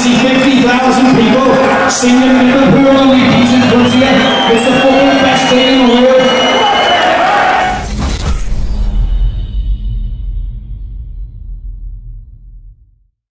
see 50,000 people singing Liverpool on the keys and frontier. It's the